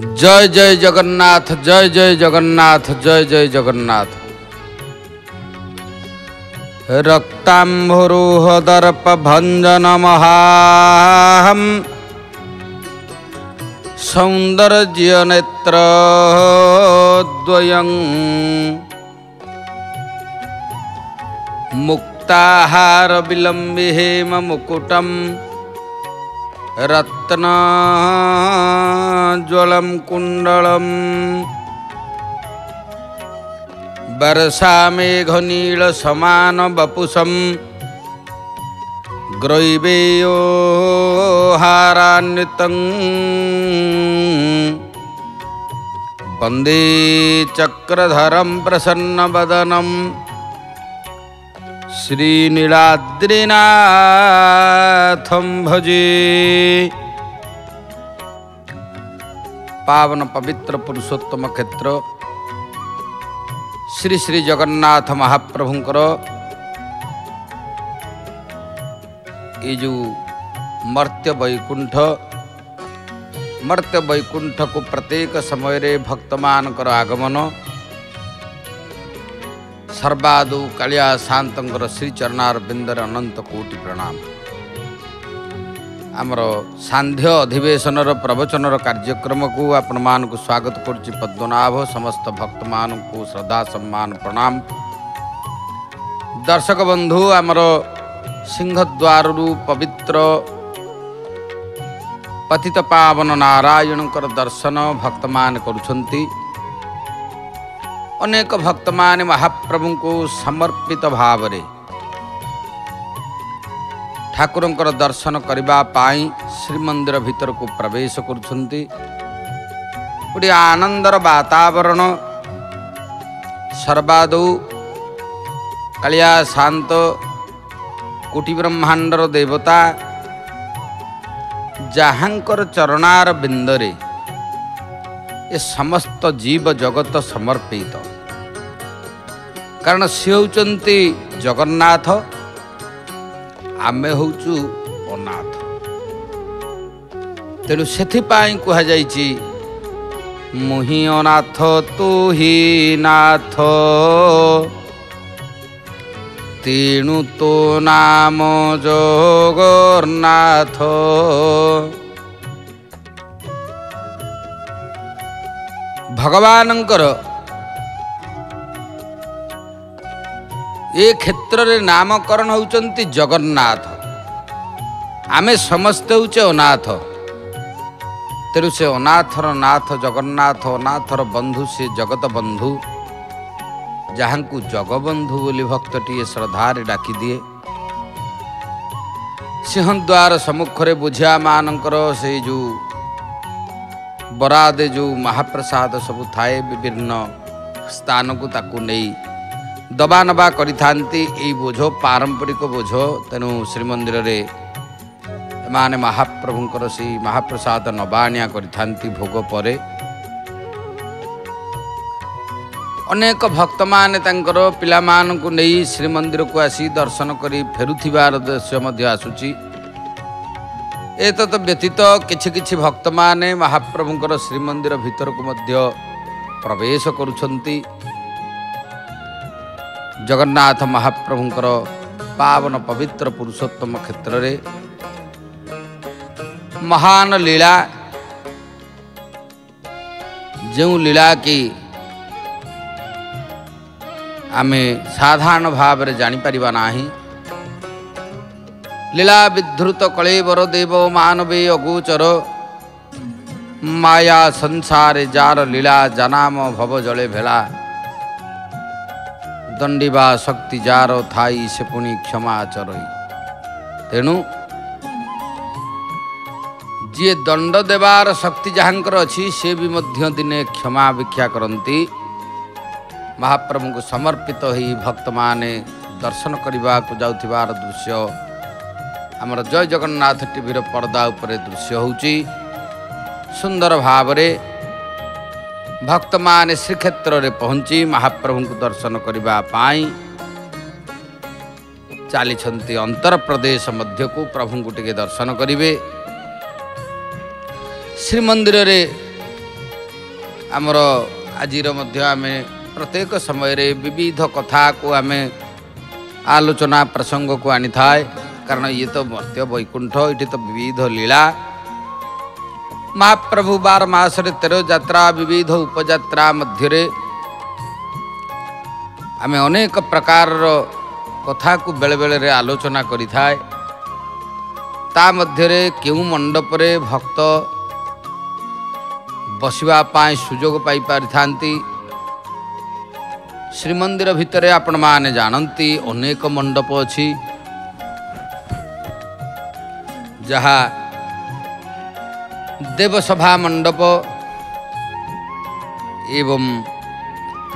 जय जय जगन्नाथ, जय जय जगन्नाथ, जय जय जगन्नाथ। रक्तांभुरुह दर्प भंजन महाहं सौंदर्य नेत्र द्वयं मुक्ताहार विलंबि हेम मुकुटम रत्नज्वलम कुंडलम वर्षामेघनील समान वपुषं ग्रैवेयो हारान्वितं वंदे चक्रधरं प्रसन्नवदनं श्रीनीलाद्रिनाथं भजे। पावन पवित्र पुरुषोत्तम क्षेत्र श्री श्री जगन्नाथ महाप्रभुंकर ये जो मर्त्य वैकुंठ को प्रत्येक समय रे भक्त मान कर आगमन सर्वादु कालिया शांतर श्री चरणार बिंदर अनंत कोटि प्रणाम। आमर सांध्य अधिवेशन प्रवचन कार्यक्रम को आपण मान को स्वागत करुच्ची पद्मनाभ समस्त भक्त मान को श्रद्धा सम्मान प्रणाम। दर्शक बंधु आमर सिंहद्वार पवित्र पतित पावन नारायण कर दर्शन भक्त मान करुछंती। अनेक भक्त मान महाप्रभु को समर्पित भाव रे ठाकुरंकर दर्शन करबा पाई श्रीमंदिर भीतर को प्रवेश करुछंती। उडी आनंदर वातावरण सर्वादौ कालिया शांत कोटि ब्रह्मांडर देवता जहाँकर चरणार बिंदरे ये समस्त जीव जगत समर्पित कारण से होचंती जगन्नाथ आमे होचु अनाथ। तेणु से कहुई मुहि अनाथ तू ही नाथ तेणु तो नाम जगन्नाथ। भगवानंकर ये क्षेत्र रे नामकरण होचंती जगन्नाथ आमे समस्त होचे अनाथ। तेरु से अनाथर नाथ जगन्नाथ अनाथर बंधु से जगत बंधु जहाँ को जगबंधु बोली भक्तटीए श्रद्धारे डाकी दिए। सिंहद्वार सम्मुखरे बुझिया मानकर से जो बरादे जो महाप्रसाद सब थाए विभिन्न स्थान को ताकू नहीं दबा नबा करी थांती ए बोझ पारंपरिक बोझ। तेणु श्रीमंदिर रे माने महाप्रभुंकर से महाप्रसाद नबाणिया करी थांती भोग परे। अनेक भक्त माने तंकर पिला मान को नहीं श्रीमंदिर को आसी दर्शन करी फेरुथिबार दृश्य मध्य आसुची। एतत व्यतीत किछि किछि भक्त माने महाप्रभुंकर श्रीमंदिर भीतर को मध्य प्रवेश करुछंती। जगन्नाथ महाप्रभुंकर पावन पवित्र पुरुषोत्तम क्षेत्र रे महान लीला जो लीला की आमे साधारण भाव रे जानी परिबा नाही। लीला विधृत कलेवर देव मानवे अगोचर माया संसार जार लीला जनाम भव जले भेला दंडीबा शक्ति जार थाई से पुणी क्षमा चरई। तेणु जी दंड देवार शक्ति जहाँकर अच्छी से भी मध्य दिने क्षमा भिक्षा करती। महाप्रभु को समर्पित ही भक्त माने दर्शन करने को जाउथिबार दृश्य आमर जय जगन्नाथ टीवी रो पर्दा उपरे दृश्य होउची। सुंदर भाव रे भक्त माने श्रीक्षेत्र रे पहुंची महाप्रभु को दर्शन करबा पाई चाली छंती अंतर प्रदेश मध्य को प्रभु को टिके दर्शन करिवे। श्रीमंदिर रे आमर आज आम प्रत्येक समय रे विविध कथा को आम आलोचना प्रसंग को आनी थाए कारण ये तो मर्त्य वैकुंठ ये तो विविध लीला महाप्रभु बार मास 13 जात्रा विविध उपजात्रा मध्य आम अनेक प्रकार कथा को बेले बेले आलोचना करी थाए ता मध्यरे क्यों मंडप रे भक्त बसवा पाए सुजोग पाई पारि थांती श्रीमंदिर भितरे आपण माने जानती अनेक मंडप अछि जहा देवसभा मंडप एवं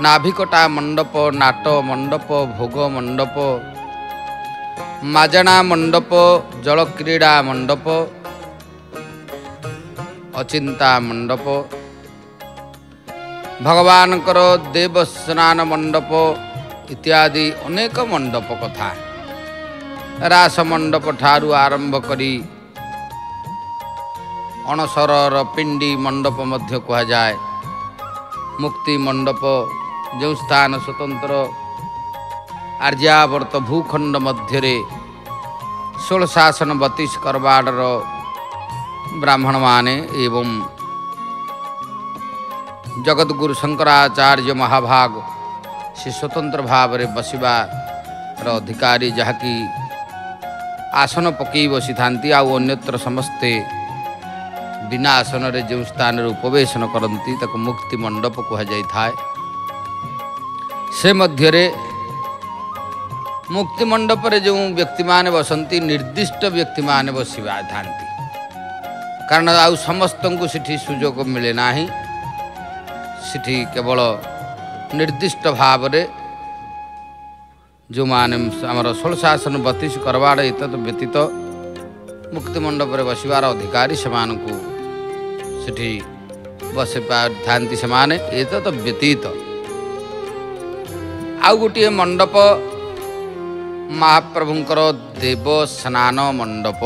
नाभिकटा मंडप नाट मंडप भोग मंडप माजणा मंडप जलक्रीड़ा मंडप अचिंता मंडप भगवान करो देव स्नान मंडप इत्यादि अनेक मंडप कथा रास मंडप ठारू आरंभ करी अणसर पिंडी मंडप मध्य कहा जाए मुक्ति मंडप जो स्थान स्वतंत्र आर्यावर्त भूखंड मध्य 1632 करवाड़ ब्राह्मण माने एवं जगतगुरु शंकराचार्य महाभाग से स्वतंत्र भाव रे बसवार अधिकारी जहाँकि आसन पकई बसी था अन्यत्र समस्ते बिना आसन रे जो स्थान रे उपवेशन करती मुक्ति मंडप कह जाए थाए से मध्य रे मुक्ति मंडप रे जो व्यक्ति माने बसंती निर्दिष्ट व्यक्ति माने बसवा था कारण आउ समस्त को सिठी सुजोग मिले ना सिठी केवल निर्दिष्ट भाव रे जो माने आमर 1632 करवाड़ इत्यादि व्यतीत मुक्ति मंडप रे बसवार अधिकारी से सिठी बस पारि थाने ये तो व्यतीत आउ गोटे मंडप महाप्रभुंकर देव स्नान मंडप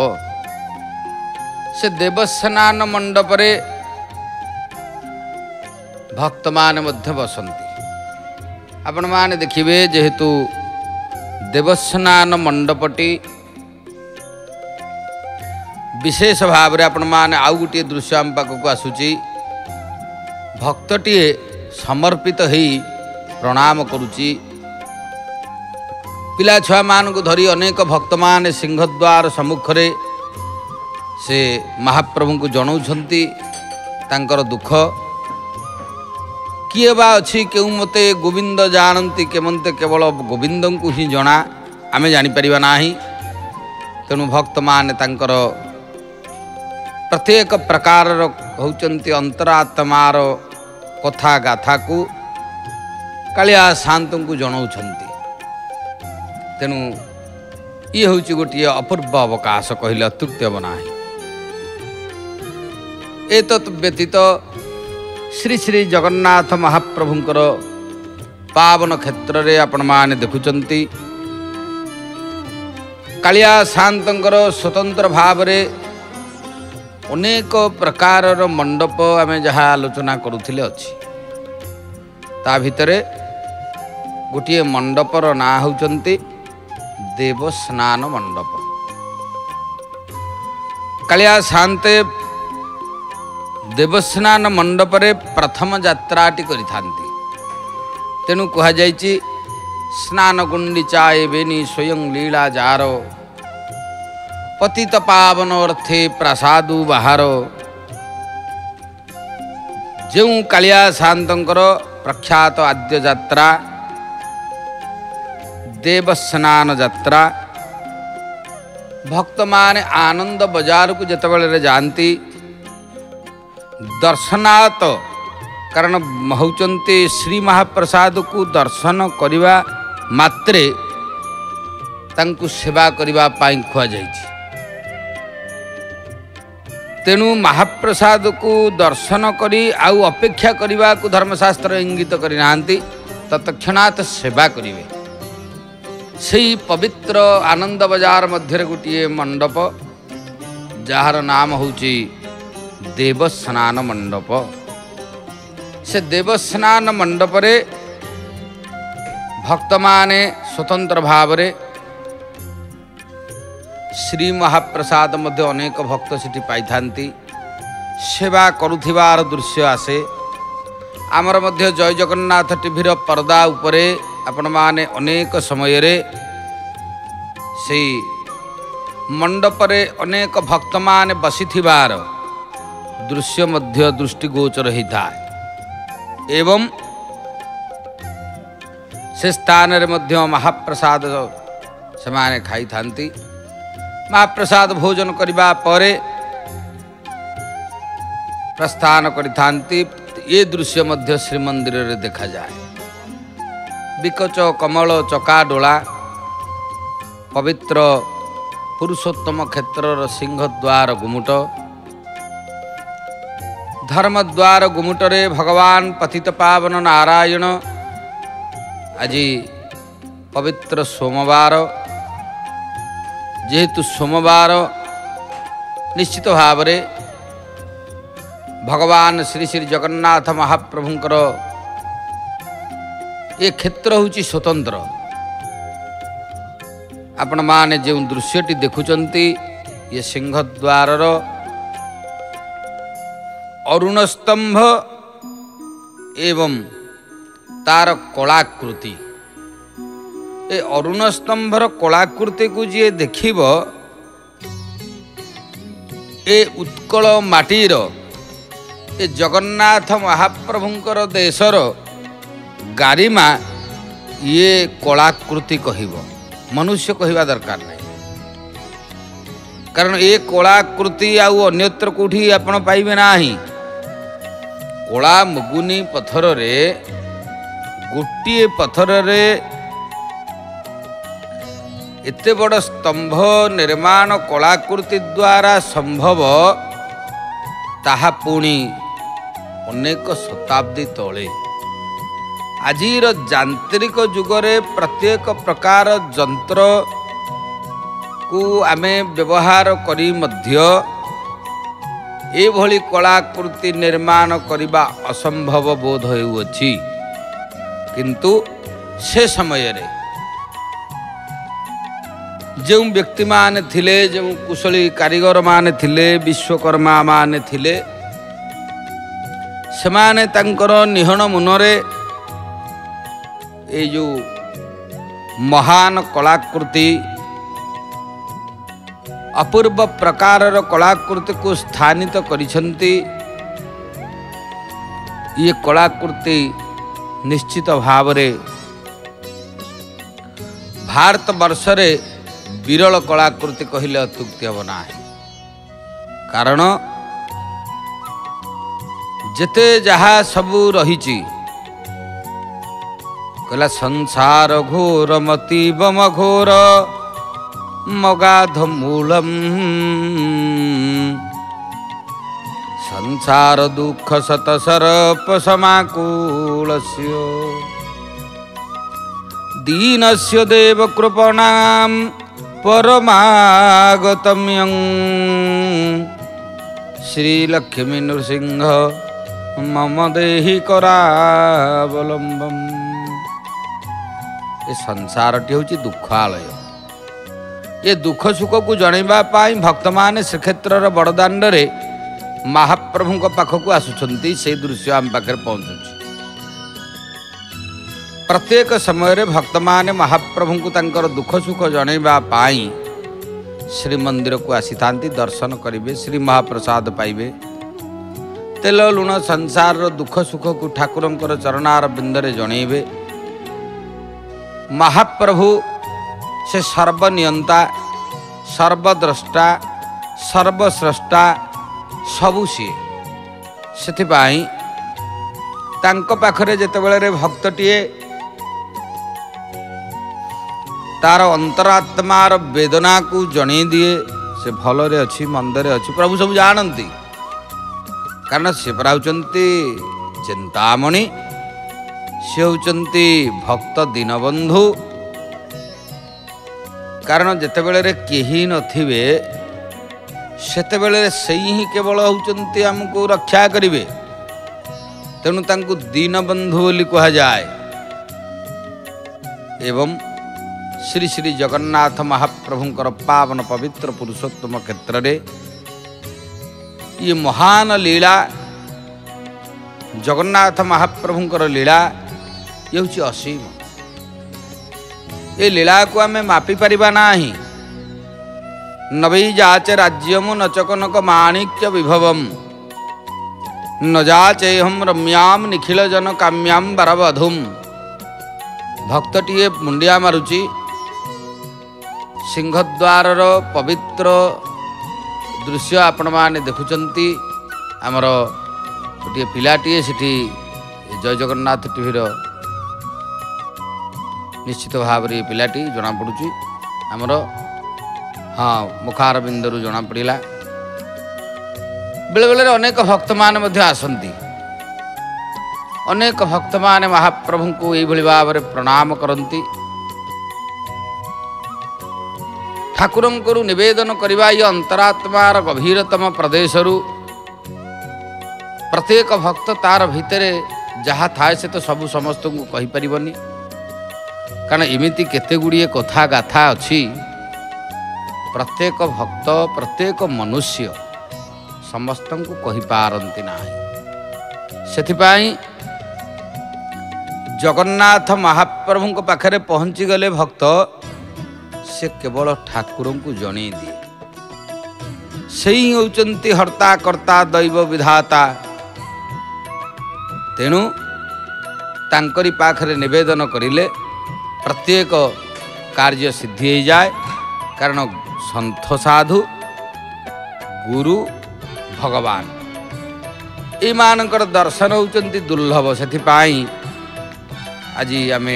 से देव स्नान मंडप रे भक्त मान मध्य बसंती आपण माने देखिबे जेहेतु देव स्नान मंडपटी विशेष भाव रे आपण माने आउ गोटे दृश्य आम पाखक आसुची भक्तटीए समर्पित होई प्रणाम करुची पिला छुआ मान को धरी अनेक भक्त मान सिंहद्वार सम्मुखरे से महाप्रभु को जनाउछंती तांकर दुख किए बा अच्छी क्यों मते गोविंद जानती के मते केवल गोविंद को ही जना आम जापर ना तेणु भक्त मान प्रत्येक प्रकार होती अंतरात्मार कथा गाथा को कालिया शांत को जनाउंट तेणु ये हूँ गोटे अपूर्व अवकाश कहले अत्युक्तव ना ये व्यतीत श्री श्री जगन्नाथ महाप्रभुंकर पावन क्षेत्र रे आपण माने देखुचंती कालिया शांतंकर स्वतंत्र भाव रे अनेक प्रकार रो मंडप आमे जहा आलोचना करूथिले अछि ता भितरे गोटे मंडप रो ना होचंती देव स्नान मंडप कालिया शांते देवस्नान मंडप रे प्रथम जात्राटी करी थांती तेनु कहा जायछि स्नान गुंडीचा एवेनी स्वयं लीला जारो पतित पावन अर्थे प्रसादु बाहारो जेउ कालिया शांतंकर प्रख्यात आद्य जात्रा देवस्नान जात्रा भक्त माने आनंद बाजार को जेतबेले जानती दर्शनात कारण होचंती श्री महाप्रसाद को दर्शन करवा मात्रे तांकु सेवा करवा पाई खुआ जायछि तेनु महाप्रसाद को दर्शन करी आउ अपेक्षा करवा को धर्मशास्त्र इंगित करि नांती तत्क्षणात सेवा करिवे सही पवित्र आनंद बाजार मध्य गोटे मंडप जार नाम होउची देव स्नान मंडप से देवस्नान मंडपरे भक्त माने स्वतंत्र भावरे श्री महाप्रसाद मध्य अनेक भक्त सेठी पाइथान्ति सेवा करुथिबार दृश्य आसे। आमर मध्य जय जगन्नाथ टीवीर पर्दा उपरे आपण माने अनेक समय रे से मंडपरे अनेक भक्त माने बसीथिबार दृश्य मध्य दृष्टिगोचर होता है एवं से स्थान रे मध्य महाप्रसाद से माने खाई थांती। महाप्रसाद भोजन करिबा परे प्रस्थान करि थांती। ये दृश्य मध्य श्रीमंदिर रे देखा जाए। बिकच कमल चका डोला पवित्र पुरुषोत्तम क्षेत्र सिंह द्वार गुमुट धर्म द्वार गुमुटरे भगवान पतित पावन नारायण आजी पवित्र सोमवार जेहेतु सोमवार निश्चित भाव रे भगवान श्री श्री जगन्नाथ महाप्रभुंकर ये क्षेत्र हूँ स्वतंत्र। आपण माने जो दृश्यटी देखुचंती ये सिंह द्वार अरुण स्तंभ एवं तार कलाकृति ए अरुण स्तंभर कलाकृति को जी देखिब ए उत्कल माटीर ए जगन्नाथ महाप्रभुंकर देशर गारिमा ये कलाकृति कहिब मनुष्य कहिबा दरकार नहीं। कारण ये कलाकृति आउ अन्यत्र कोठी आपण पाइबे नाही। कोला मुगुनी पत्थर रे गोटे पथर रे एते बड़ स्तंभ निर्माण कलाकृति द्वारा संभव ताहा पुणी अनेक शताब्दी तले। आजिर यांत्रिक जुगरे प्रत्येक प्रकार यंत्र को आमे व्यवहार करी मध्य ए भली कलाकृति निर्माण करिबा असंभव बोध होउछि। किंतु से समय रे जो व्यक्ति माने थिले जो कुशली कारीगर माने थिले विश्वकर्मा माने थिले समाने तंकर निहण मुनरे ए जो महान कलाकृति अपूर्व प्रकारर कलाकृति को स्थानित करिसंती। ये कलाकृति निश्चित भाव रे भारत वर्ष रे विरल कलाकृति कहले अत्युक्ति होना नाही। कारण जते जहा सबू रहिची कहला संसार घोर मतीबम घोर मगाध मूलम संसार दुख सत सर्प समाकूलस्य दीनस्य देव कृपणां परमागतम्यं श्री लक्ष्मी नृसिंह मम देहि करावलंबम। ये संसारटी होची दुखालय। ये दुख सुख को जणैबा पाई भक्त माने श्रीक्षेत्रर बड़दाण्ड रे महाप्रभु को पाखक आसुंच से दृश्य आम पाखे पहुँचुच। प्रत्येक समय रे भक्त माने महाप्रभु को तांकर दुख सुख जणैबा पाई श्री मंदिर को आसी थांती। दर्शन करिवे श्री महाप्रसाद पाइबे। तेल लुण संसार रो दुख सुख को ठाकुरंकर चरणार बिंदरे जणैबे। महाप्रभु से सर्वनियंता सर्वद्रष्टा सर्वस्रष्टा सबू से जिते भक्तटीए तार अंतरात्मार वेदना को जनै दिए से भलरे अच्छी मंदरे अच्छी प्रभु सब जानती। कारण से परा होचंती चिंतामणि से होचंती भक्त दीनबंधु। कारण जिते केही नथिबे सेते बेले से ही केवल होचंती हमको रक्षा करिवे। तेणु तांकु दीनबंधु बोली कहा जाए। एवं श्री श्री जगन्नाथ महाप्रभुंकर पावन पवित्र पुरुषोत्तम क्षेत्र रे ये महान लीला जगन्नाथ महाप्रभुंकर लीला ये हूँ असीम। ये लीला को आम मापी पारिबा नाही। नबी जाचे राज्यम न चकनक माणिक्य विभवम न जाचे हम रम्याम निखिल जन काम्याम बरवधुम। भक्तटीए मुंडिया मारुची सिंहद्वार पवित्र दृश्य आपण मैंने देखुंट। आमर गोटे पिलाटीए सेठी जय जगन्नाथ टीर निश्चित भाव में पिलाटी जनापड़ी आमर हाँ मुखार बिंदु जना पड़ा। बेले बेले अनेक भक्त मान आसती अनेक भक्त मान महाप्रभु को ये भाव में प्रणाम करती ठाकुर को नवेदन करवा। ये अंतरात्मार गभीरतम प्रदेश प्रत्येक भक्त तार भितर जहा थाए से तो सब समस्त को कही पारबनी। कारण एमती केतेगुड़े कथा गाथा अच्छी प्रत्येक भक्त प्रत्येक मनुष्य समस्त को कही पारती ना। सेथिपाई जगन्नाथ महाप्रभु को पाखरे पहुँची गले भक्त से केवल ठाकुर को जनै दिए। से ही होचंती हर्ता कर्ता दैव विधाता। तेणु तांकरी पाखरे निवेदन करिले प्रत्येक कार्य सिद्धि हो जाए। कारण संत साधु गुरु भगवान यमानकर दर्शन होती दुर्लभ। से आज आम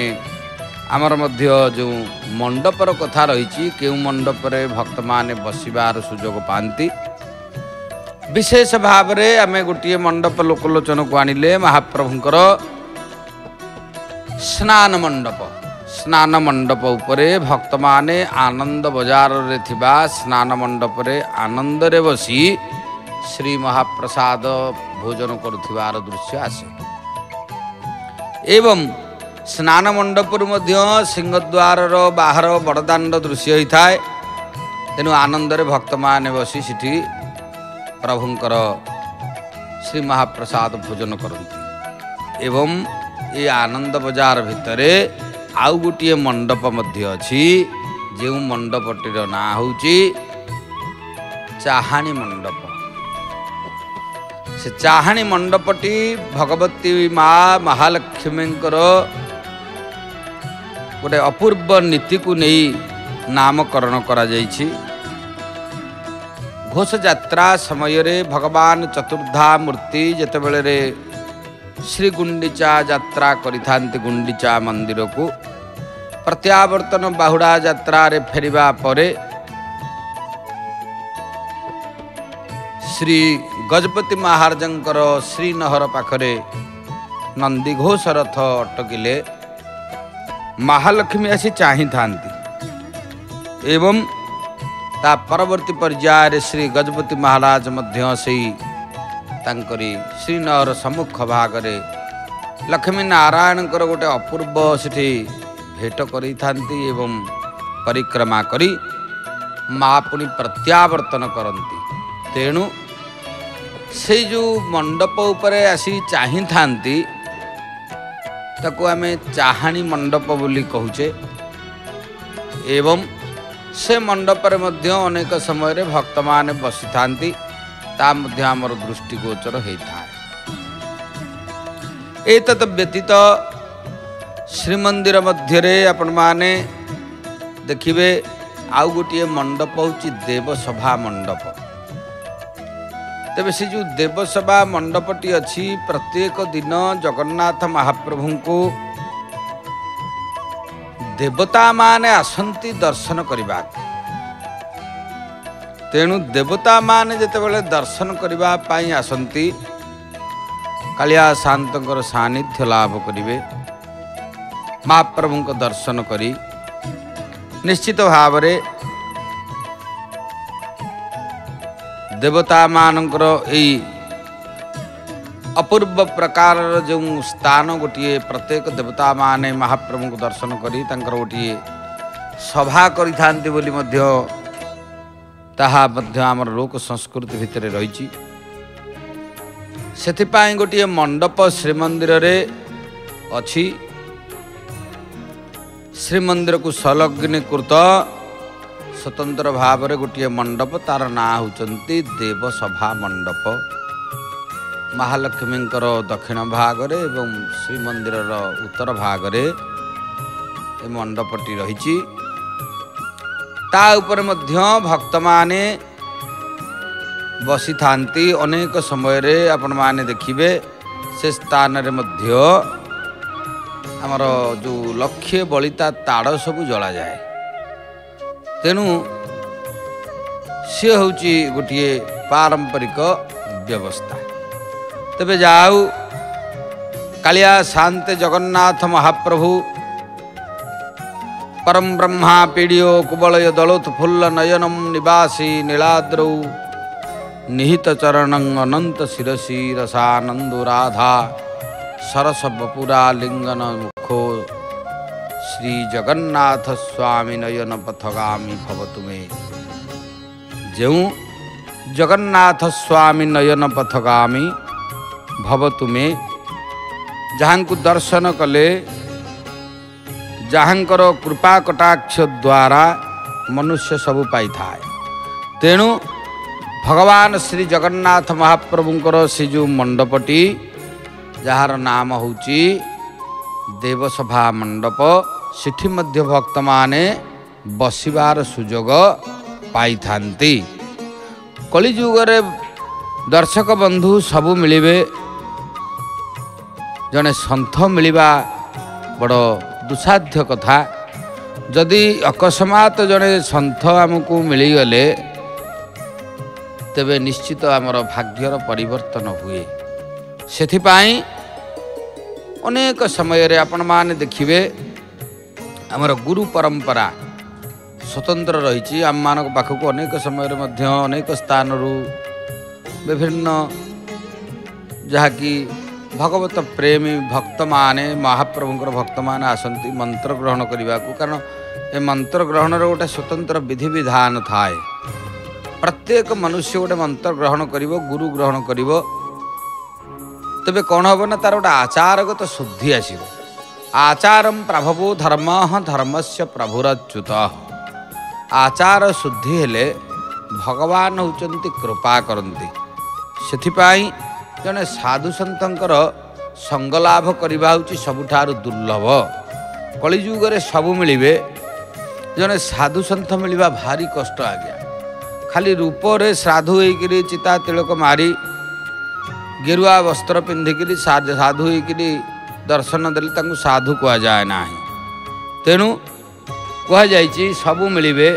आमर जो मंडपर कथा रही क्यों मंडपरे भक्त माने बसबार सुजोग पाती। विशेष भाव में आम गोटे मंडप लोकलोचन को आनिले महाप्रभुंकर स्नान मंडप। स्नान मंडप उपरे भक्त माने आनंद बजार रे थिबा स्नान मंडप रे आनंद रे बसी श्री महाप्रसाद भोजन करुथिबार दृश्य आसे। एवं स्नान मंडपुर मध्य सिंहद्वार रो बाहर बड़दाण्ड दृश्य होई थाए। तेनु आनंद रे भक्त माने बसी सिठी प्रभुंकर श्री महाप्रसाद भोजन करंती। एवं ये आनंद बजार भितरे आउ गोटे मंडप मध्य अच्छी जो मंडपटीर ना हूँ चाहाणी मंडप। से चाहाणी मंडपटी भगवती माँ महालक्ष्मी गोटे अपूर्व नीति को नहीं नामकरण करा जाइछि। घोष यात्रा समय रे भगवान चतुर्धा मूर्ति जेतेबेले श्री गुंडीचा यात्रा करिथांती गुंडीचा मंदिर को प्रत्यावर्तन बाहुड़ा यात्रा रे फेरिबा परे श्री गजपति महाराजंकर श्रीनहर पाखरे नंदीघोष रथ अटकिले महालक्ष्मी आसी चाही थांती। एवं ता परवर्ती पर्याय श्री गजपति महाराज मध्य सेई तांकरी श्रीनहर सम्मुख भागरे लक्ष्मी नारायण गोटे अपूर्व सेठी भेट करी थांती। एवं परिक्रमा करी माँ पुणी प्रत्यावर्तन करती। तेणु से जो मंडप उपरे आसी चाही थांती ताकु आमे चाहाणी मंडप बोली कहूचे। एवं से मंडपर मध्य अनेक समय रे भक्त माने बसी थांती। ता मध्य आमर दृष्टिगोचर होता है। एतत् व्यतीत श्रीमंदिर मध्य आपण मैने देखिए आउ गोटे मंडप हूँ देवसभा मंडप। तेबे से जो देवसभा मंडपटी अच्छी प्रत्येक दिन जगन्नाथ महाप्रभु को देवता माने आसंती दर्शन करने। तेणु देवता माने जेतेबेले दर्शन करबा पई आसंती कालिया शांतंकर सानिध्य लाभ करिवे। महाप्रभुंक दर्शन करी निश्चित भाव रे देवता मानंकर एई अपूर्व प्रकार जो स्थान गोटे प्रत्येक देवता माने महाप्रभु को दर्शन करी तांकर गोटे सभा करी थांती बोली मध्य ताहा मध्य आमर लोक संस्कृति भितर रही सेथिपाई गोटे मंडप श्रीमंदिर रे अच्छी श्रीमंदिर को संलग्नीकृत स्वतंत्र भाव रे गोटे मंडप तार ना होचंती देवसभा मंडप महालक्ष्मींकर दक्षिण भागरे एवं श्रीमंदिर उत्तर भागरे ए मंडपटी रही ता ऊपर मध्य भक्त माने बसी थांती अनेक समय रे आपण माने देखिबे से स्थान रे मध्य हमर जो लक्ष्य बलिता ताड़ सब जला जाए तेनु से होची गोटे पारंपरिक व्यवस्था। तबे जाऊ कालिया शांत जगन्नाथ महाप्रभु परम ब्रह्मा पीडियो कुबलय दलोत फुल्ल नयनम निवासी नीलाद्रौ निहित चरणं अनंत शिरसी रसानंदो राधा सरस बपुरा लिंगन मुखो श्री जगन्नाथ स्वामी नयन पथगामी भवतु मे जौ जगन्नाथ स्वामी नयन पथगामी भव तुम्हें जहाँ को दर्शन कले जहाँ कृपा कटाक्ष द्वारा मनुष्य सबु पाई थाए। तेणु भगवान श्री जगन्नाथ महाप्रभुंकर से जो मंडपटी जार नाम होची देवसभा मंडप सिठी मध्य भक्त माने बसिबार सुजोग पाई थांती। कलिजुगरे दर्शक बंधु सबु मिलिबे जने संत मिलवा बड़ दुसाध्य कथा जदि अकस्मात जड़े सन्थ आमको मिलगले तेबे निश्चित आमर भाग्यर परिवर्तन हुए। सेथिपाई अनेक समय रे आपण माने देखिबे आमर गुरु परंपरा स्वतंत्र रही आम मान पाखक अनेक समय रे मध्य अनेक स्थान रु विभिन्न जहाँकि भगवत प्रेमी भक्त माने महाप्रभुंकर भक्त माने आसंती मंत्र ग्रहण करने को कारण ए मंत्र ग्रहण गोटे स्वतंत्र विधि विधान थाए। प्रत्येक मनुष्य गोटे मंत्र ग्रहण कर गुरु ग्रहण कर तेबे कौन हम ना तार गोटे आचारगत शुद्धि आसो आचारम प्रभवो धर्म धर्मस्य प्रभुरच्युत आचार शुद्धि हेले भगवान होचंती कृपा करती। सेथिपाई जने साधु संतंकर संग लाभ करबा उची सबुठार दुर्लभ कलिजुग रे सबु मिलिबे जने साधु संत मिलवा भारी कष्ट आ गया खाली रूप रे साधु होइकरी चिता तिलक मारी गेरुआ वस्त्र पिंधिकरी साधु होइकरी दर्शन देले तांकु साधु कह जाए नाही। तेनु कह जाइची सबु मिलिबे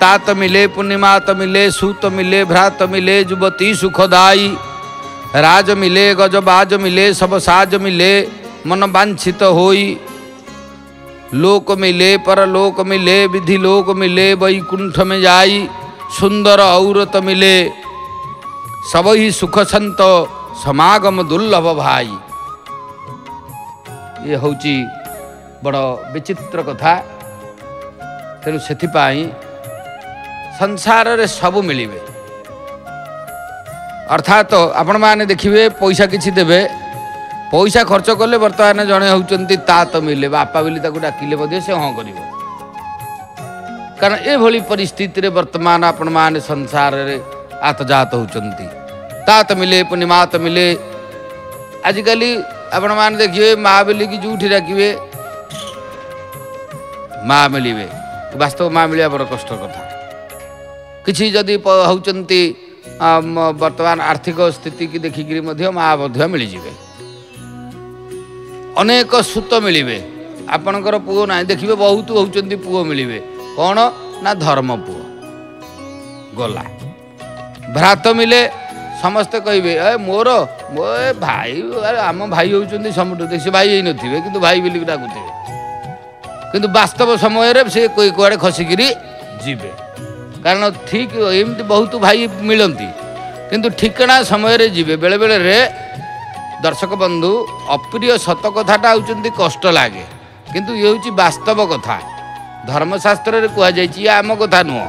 तात मिले पूर्णिमा त मिले सूत मिले भ्रात मिले युवती सुखदाई राज मिले गजबाज मिले सब साज मिले मन वांछित होई लोक मिले परलोक मिले विधि लोक मिले वैकुंठ में जाई सुंदर औरत मिले सब ही सुख संत समागम दुर्लभ भाई। ये होची बड़ा विचित्र कथा। तेणु सेथिपाई संसार रे सबु मिलिबे अर्थात आपण माने देखिबे पैसा किछि देबे पैसा खर्च करले वर्तमान जणे होचंती तात मिले बापा बिली ताकु डाकिले बदे से हां करिवो कारण ए भली परिस्थिति रे वर्तमान आपण माने संसार रे आतजात होचंती तात मिले पुनिमात मिले आजिकाली आपण माने देखिबे मां बिली की जूठी राखिबे मां मिलिबे वास्तव मां मिलिया बड़ कष्ट कथा किसी जदि होचंती वर्तमान आर्थिक स्थिति की देखिकी माँ बध्य मिलजे अनेक सूत मिले आपणकर पुओ ना देखिए बहुत होती पुओ मिले कौन ना धर्म पुओ गला भ्रात मिले समस्ते कहे मोर मो भाई आम भाई होती समझ से भाई न थे कि भाई बिल्कुल डाकुथे किंतु वास्तव समय से कोई कड़े खसिकी जी कारण ठीक एमती बहुत भाई मिलती किंतु ठिकना समय रे जीवे बेले बेले रे दर्शक बंधु अप्रिय सत कथाटा होती कष्ट लगे किंतु ये हूँ बास्तव कथा धर्मशास्त्र रे कह जाए आम कथा नुह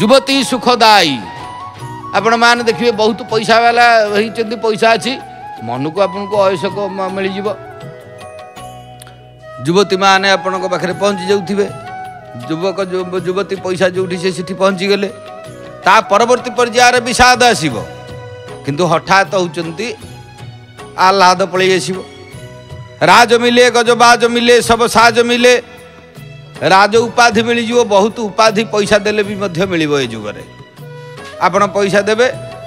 युवती सुखदायी आपण मैंने देखिए बहुत पैसा वाला होती पैसा अच्छी मन को आपन को आवश्यक मिल जाव युवती मैंने आपण पाखे पहुँची जाऊे युवक युवती पैसा जो से पहुँचीगले ता परवर्ती पर्यायर विषाद आसब किंतु हठात होती आह्लाद पलि आसब राज मिले गजबाज मिले सब साज मिले राज उपाधि मिल जीव बहुत उपाधि पैसा देले भी मिल युगर आपड़ पैसा देवे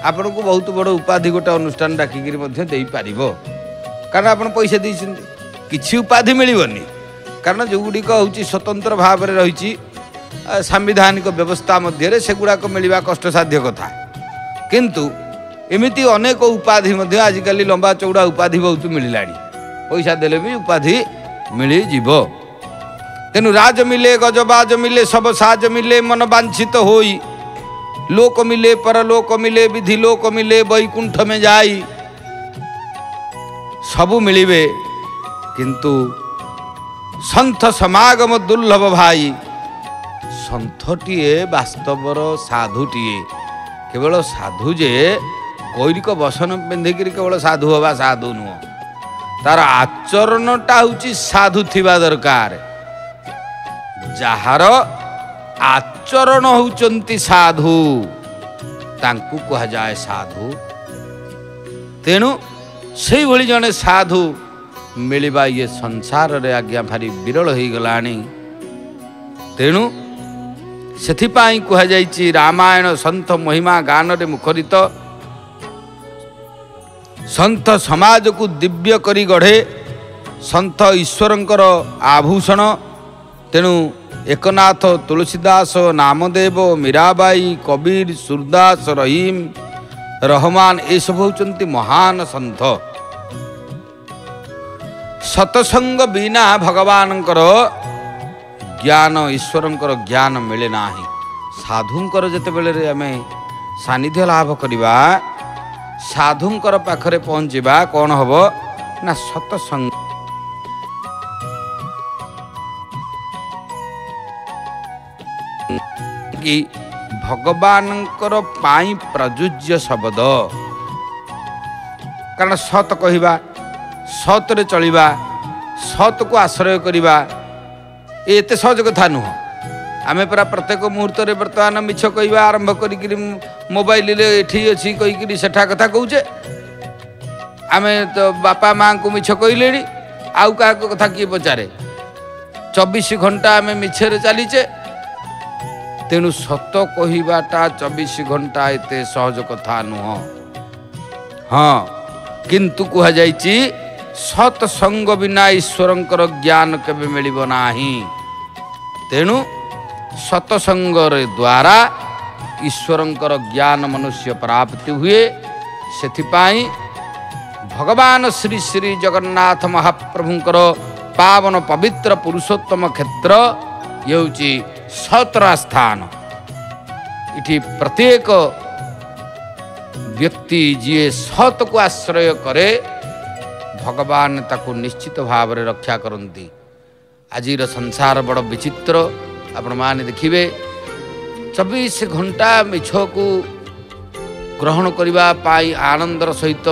आपन को बहुत बड़ उपाधि गोटे अनुष्ठान डाकिकी दे पार कारण आप पैसा देते किसी उपाधि मिलनी कारण जो गुड़िक हूँ स्वतंत्र भाव में रही संविधानिक व्यवस्था मध्य से गुड़ाक मिलवा कष्टसाध्य कथा किंतु एमती अनेक उपाधि आजिकल लंबा चौड़ा उपाधि बहुत मिलला पैसा देले भी उपाधि मिल जीव तेनु राज मिले गजबाज मिले सब साज मिले मन वांछित तो होई लोक मिले परलोक मिले विधि लोक मिले वैकुंठ में जाई सबु मिलिवे किंतु संत समागम दुर्लभ भाई सन्थटीए बास्तवर साधुटीए केवल साधु जे कैरिक बसन पिंधिक केवल साधु हवा साधु नुह तार आचरणटा हूँ साधु थिबा दरकार जार आचरण होचंती साधु तांकु कह जाए साधु तेनु से भली जने साधु मिलवा ये संसार रे आज्ञा भारी विरल हो गलानी तेनु सेथिपाई कह जाइछि रामायण संत महिमा गान रे मुखरित संत समाज को दिव्य करी गढ़े संत ईश्वरंकर आभूषण तेनु एकनाथ तुलसीदास नामदेव मीराबाई कबीर सूरदास रहीम रहमान ये सब होचंती महान संत सतसंग बिना भगवान ज्ञान ईश्वरंकर ज्ञान मिले नाही साधुंकर जते बेले आमे सानिध्य लाभ करिबा साधुंकर पाखरे पहुँचवा कौन हब ना सतसंग कि भगवानंकर पाई प्रयुज्य शब्द कारण सत कहवा सत रे चलिबा सत को आश्रय करवा एत सहज कथा नुह आम पूरा प्रत्येक मुहूर्त रे बर्तमान मिछ कहवा आरंभ कर मोबाइल एठी अच्छी कहीकि सेठा कथा कौचे आम तो बापा माँ को मिछ कहले आउ क्या कथा किए पचारे 24 घंटा आम मिछे चलीचे तेणु सत कहवाटा 24 घंटा एत सहज कथा नुह हाँ किंतु कह जाइछि सत्संग बिना ईश्वरंकर ज्ञान केबे मिलिब नाही तेणु सत्संग रे द्वारा ईश्वरंकर ज्ञान मनुष्य प्राप्ति हुए सेथिपाई भगवान श्री श्री जगन्नाथ महाप्रभुंकर पावन पवित्र पुरुषोत्तम क्षेत्र ये होची सतरा स्थान इठी प्रत्येक व्यक्ति जी सत को आश्रय करे भगवान ताकू निश्चित भाव में रक्षा करती आजिर संसार बड़ विचित्र आपण माने देखिबे 24 घंटा मिछ को ग्रहण करिबा पाई आनंदर सहित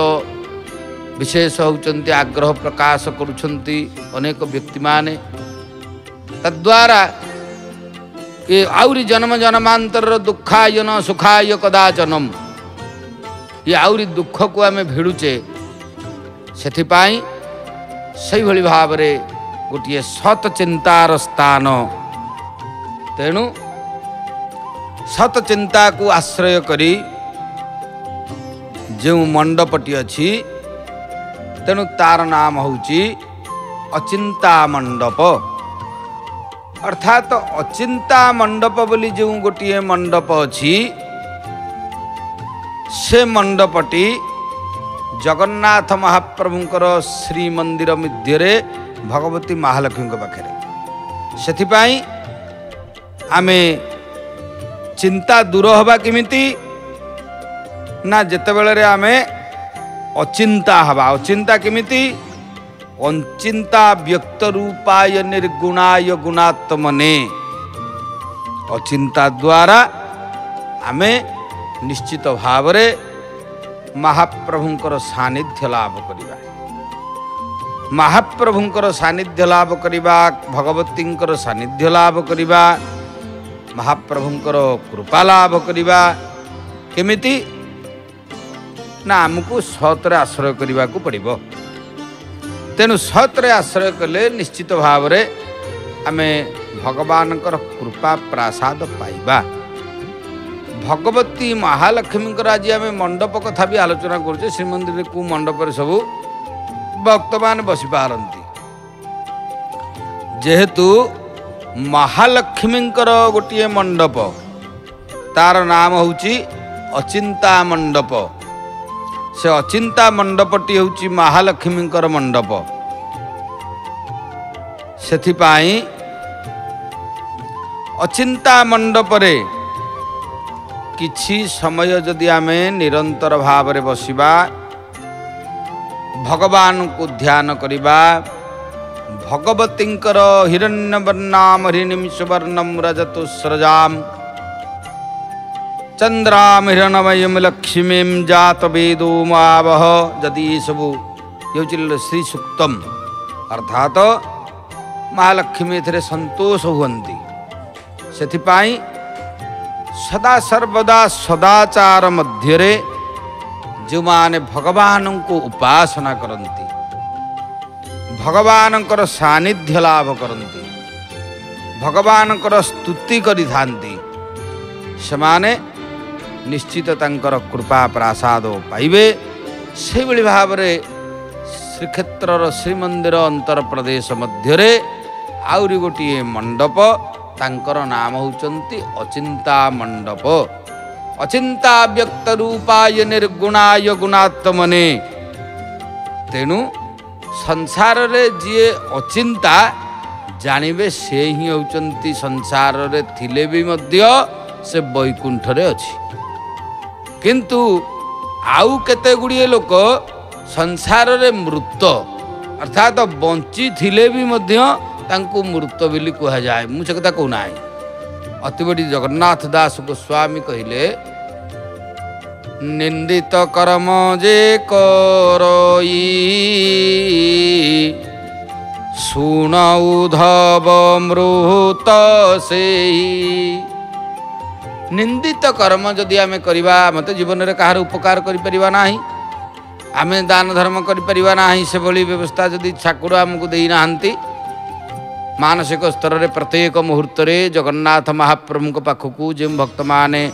विशेष होचंती आग्रह प्रकाश करुछंती अनेक व्यक्ति माने तद्वारा ये आउरी जन्म जन्मांतर दुखायन सुखाय कदाचनम ये आउरी दुख को आम भिड़ुचे सेथिपाई सही भली भाव रे गोटे सत चिंतार स्थान तेणु सत चिंता को आश्रय करी जो मंडपटी अच्छी तेणु तार नाम होची अचिंता मंडप अर्थात तो अचिंता मंडप बोली जो गोटे मंडप अच्छी से मंडपटी जगन्नाथ महाप्रभुंकर श्री मंदिर मध्य भगवती महालक्ष्मी पाखे सेथिपाई आमे चिंता दूर हवा किमिति ना जिते बेले आमे अचिंता हवा। अचिंता केमिति अचिंता व्यक्त रूपाय निर्गुणाय गुणात्मने। अचिंता द्वारा आमे निश्चित भाव रे महाप्रभुंकर सानिध्य लाभ करिबा। महाप्रभुंकर सानिध्य लाभ करिबा, भगवतींकर सानिध्य लाभ करिबा, महाप्रभुंकर कृपा लाभ करिबा केमिति ना आमको सतरे आश्रय करने को पड़ो। तेणु सतरे आश्रय कले निश्चित भाव रे आमे भगवान कृपा प्रासाद पाइबा। भगवती महालक्ष्मी आज आम मंडप कथा भी आलोचना करुचे। श्रीमंदिर को मंडप सब भक्त मान बसी पारती, जेहेतु महालक्ष्मी गोटे मंडप तार नाम हूँ अचिंता मंडप। से अचिंता मंडपटी हूँ महालक्ष्मी मंडप। से अचिंता मंडपरे किछि समय जदि आमे निरंतर भाव रे बसिबा, भगवान को ध्यान करिबा, भगवतींकर हिरण्यवर्णाम हिरण्यमिषवर्णम रजतुस्रजाम चंद्राम हिरणमयीं लक्ष्मीं जातवेदोमावह जदि ये सब ये श्री सूक्तम अर्थात महालक्ष्मी एथरे संतोष हुवन्ति। सेथिपाई सदा सर्वदा सदाचार मध्यरे जो माने भगवान को उपासना करती, भगवान को सानिध्य लाभ करती, भगवान को स्तुति करी थांती, समाने निश्चित तांकर कृपा प्रासाद पाइबे। से भली भाव रे श्रीक्षेत्र श्रीमंदिर अंतर प्रदेश मध्यरे आउरी गोटे मंडप तांकर नाम होचंती अचिंता मंडप। अचिंता व्यक्त रूपाय निर्गुणाय गुणात्मने। तेणु संसार रे जिए अचिंता जानिबे से ही होचंती संसार रे थिले भी मध्य से बैकुंठ रे अछि। किंतु आउ केते गुड़िए लोक संसार रे मृत अर्थात बंची थिले भी मध्य तांको मूर्त बोली कह जाए। मुझे कथा कहूना अति बड़ी जगन्नाथ दास गोस्वामी कहले निंदित कर्म जे करोई सुन उधव मृत से। निंदित कर्म जदि आम करवा मत जीवन में कहार उपकार करें ना, आम दान धर्म करें से भली व्यवस्था जदि ठाकुर आमको देना मानसिक स्तर में प्रत्येक मुहूर्त जगन्नाथ महाप्रभु पाखक जो भक्त मैंने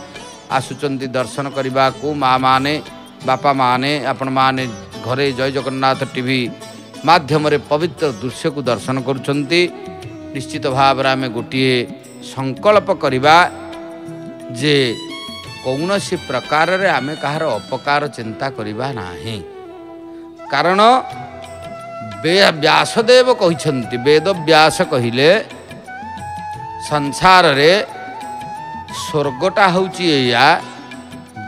आसुंच दर्शन करने को माँ मैने बापा मैंने आपण मैंने घरे जय जगन्नाथ टीवी माध्यम पवित्र दृश्य को दर्शन करुँच। निश्चित भाव में आम गोटे संकल्प करवा जे कौन सी प्रकार आम कहार अपकार चिंता करवा ना, कारण व्यासदेव कहते वेद व्यास कहले संसार रे स्वर्गटा हूँ या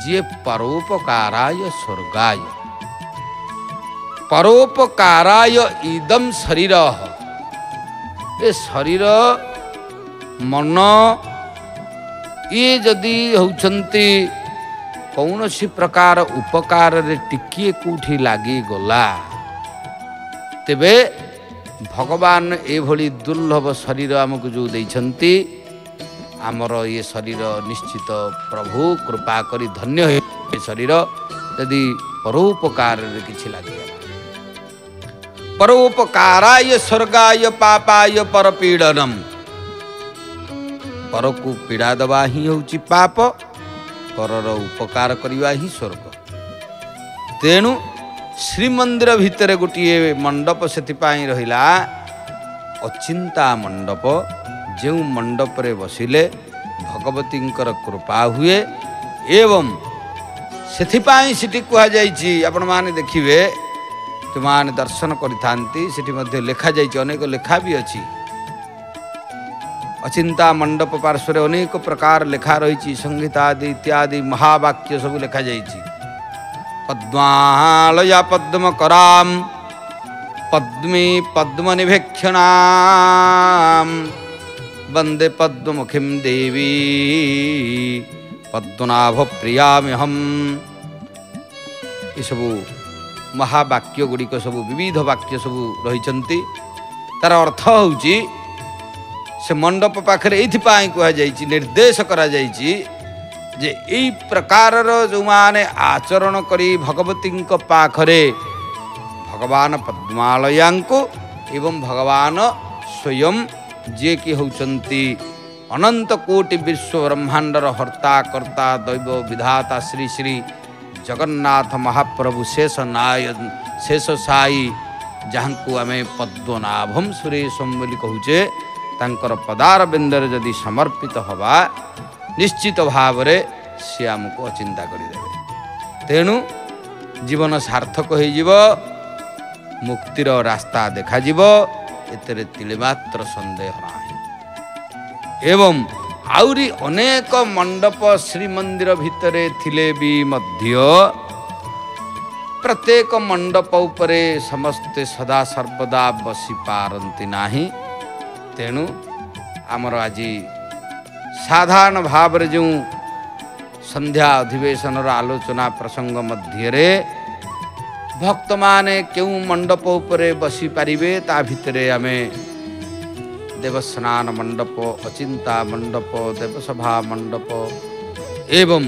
जी परोपकाराय स्वर्गाय। परोपकाराय इदम शरीर, ये शरीर मन ये जदि होचंती कौन सी प्रकार उपकार रे टिकिए कूठी लागी गला तेबे भगवान एभली दुर्लभ शरीर आमको जो देइछंती आमर ये शरीर निश्चित प्रभु कृपा करी धन्य हे। शरीर यदि परोपकार किछि लागिया परोपकाराय स्वर्गाय पापाय परपीड़नम। पर को पीड़ा दवा ही होउची पाप, परर उपकार करिवा ही स्वर्ग। तेनु श्रीमंदिर भितर गोटे मंडप से रहिला अचिंता मंडप, जो मंडप रे बसिले भगवती कृपा हुए। एवं से कह माने देखिए तो माने दर्शन कर लेखा अनेक लेखा भी अच्छी अचिंता मंडप पार्श्व अनेक प्रकार लेखा रही संगीता आदि इत्यादि महावाक्य सब लेखा जा। पद्मालया पद्मकरां पद्मी पद्मनिभेक्षणां वंदे पद्ममुखीं देवी पद्मनाभप्रियामिहं। ये सबू महावाक्य गुड़िक सबू विविध वाक्य सबू रही तार अर्थ हूँ से मंडप पाखे ये कहुई निर्देश करा जे यही प्रकार जो माने आचरण करी भगवती पाखरे भगवान पद्मालया एवं भगवान स्वयं जे कि होचंती अनंत कोटि विश्व ब्रह्मांडर हर्ता कर्ता दैव विधाता श्री श्री जगन्नाथ महाप्रभु शेष नाय शेष साई जहाँ आमे पद्मनाभम सुरेशम कहूचे तांकर पदार बिंदर जदि समर्पित हवा निश्चित भाव में सी आमको अचिंता करदे तेणु जीवन सार्थक हो मुक्तिर रास्ता देखा एतरे तिलमात्र संदेह नाही। एवं आउरी अनेक मंडप श्रीमंदिर भितरे थिले भी मध्य प्रत्येक मंडप उपरे समस्ते सदा सर्वदा बसी पारंती नाही। तेणु आमर आज साधारण भाव रे जो संध्या अधिवेशन आलोचना प्रसंग मध्य रे भक्त माने क्यों मंडप उपरे बसी पारिबे ता भितरे आमे देवस्नान मंडप अचिंता मंडप देवसभा मंडप एवं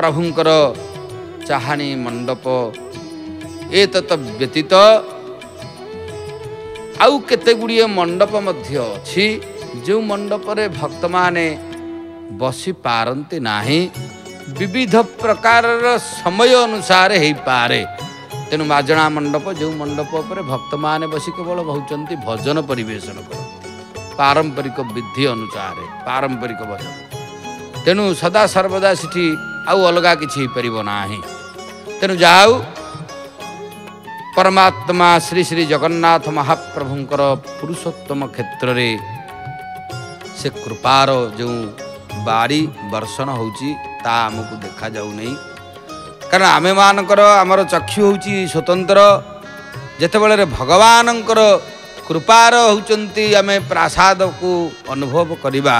प्रभुंकर चाहनी मंडप एतत् व्यतीत आउ केते गुड़िए मंडप मध्य अच्छी जो मंडपरे भक्त माने बसी पारंती नाही विविध प्रकार समय अनुसार हो पारे। तेणु माजणा मंडप जो मंडप पर भक्त माने बसी केवल भौचंती भजन परिवेशन करती पारंपरिक विधि अनुसार पारंपरिक भजन तेणु सदा सर्वदा सिठी आउ अलगा किछि परिबो नाही। तेणु जाऊ परमात्मा श्री श्री जगन्नाथ महाप्रभुंकर पुरुषोत्तम क्षेत्र रे से कृपार जो बारी बर्षण होची ता हमको देखा जाऊ नहीं कारण आमे मानकर आमर चक्षु होची स्वतंत्र जेतेबेले भगवानंकर कृपार होचंती आमे प्रासाद को अनुभव करिबा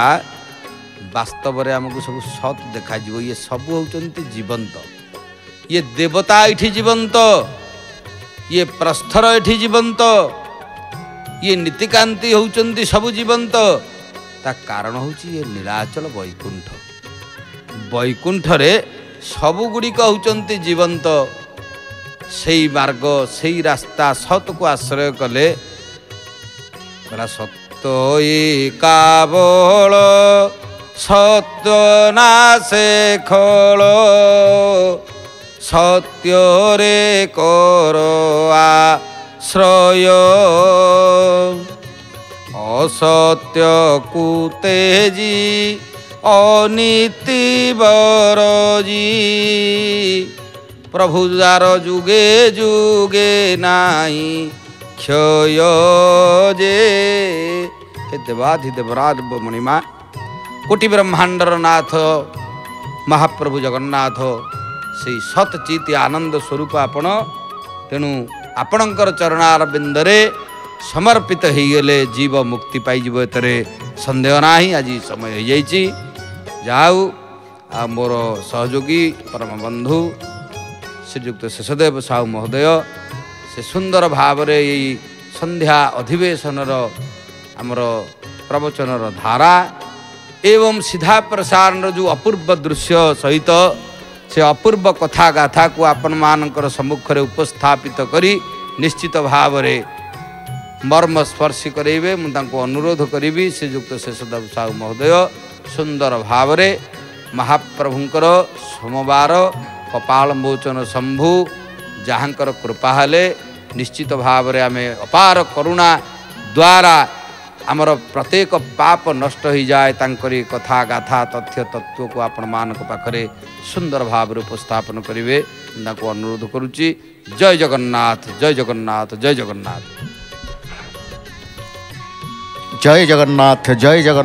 वास्तव रे हमको सब सत देखा जीव ये सब होचंती जीवंत ये देवता इठी जीवंत ये प्रस्थर इठी जीवंत ये नीतिकांति होचंती सब जीवंत ता कारण होची ये नीलाचल वैकुंठ वैकुंठ रे सबुगुड़िक होचंती जीवंत से मार्ग से रास्ता सत को आश्रय कले सत्य कावल सत्य नासे खोल सत्य रे कर आश्रय असत्य कुतेजी अनीति बरजी प्रभु जार जुगे जुगे नाही क्षय जे हे देवाधि देवराज मणिमा कोटि ब्रह्मांडर नाथ महाप्रभु जगन्नाथ से सतचित आनंद स्वरूप आपण। तेणु आपणकर चरणार बिंदरे समर्पित हो गले जीव मुक्ति पाइब ये संदेह ना। आज समय हो जाऊ आ मोर सहयोगी परम बंधु श्रीजुक्त शेषदेव साहू महोदय से सुंदर भाव रे यही संध्या अधिवेशन आमर प्रवचन धारा एवं सीधा प्रसारण जो अपूर्व दृश्य सहित से अपूर्व कथा गाथा को आपण मानकर सम्मुख रे उपस्थापित करी निश्चित भाव रे मर्म स्पर्शी करेबे मुझे अनुरोध करी श्रीजुक्त शेषदेव साहू महोदय सुंदर भाव रे महाप्रभुंकर सोमवार कपाल मोचन शंभु जहाँकर कृपा हेले निश्चित भाव रे आमे अपार करुणा द्वारा आमर प्रत्येक पाप नष्ट हो जाए तांकरी कथा गाथा तथ्य तत्व को आपण मान पाखरे सुंदर भाव रे उपस्थापन करेंगे मुझे अनुरोध करुच्ची। जय जगन्नाथ जय जगन्नाथ जय जगन्नाथ जय जगन्नाथ जय जगन्नाथ।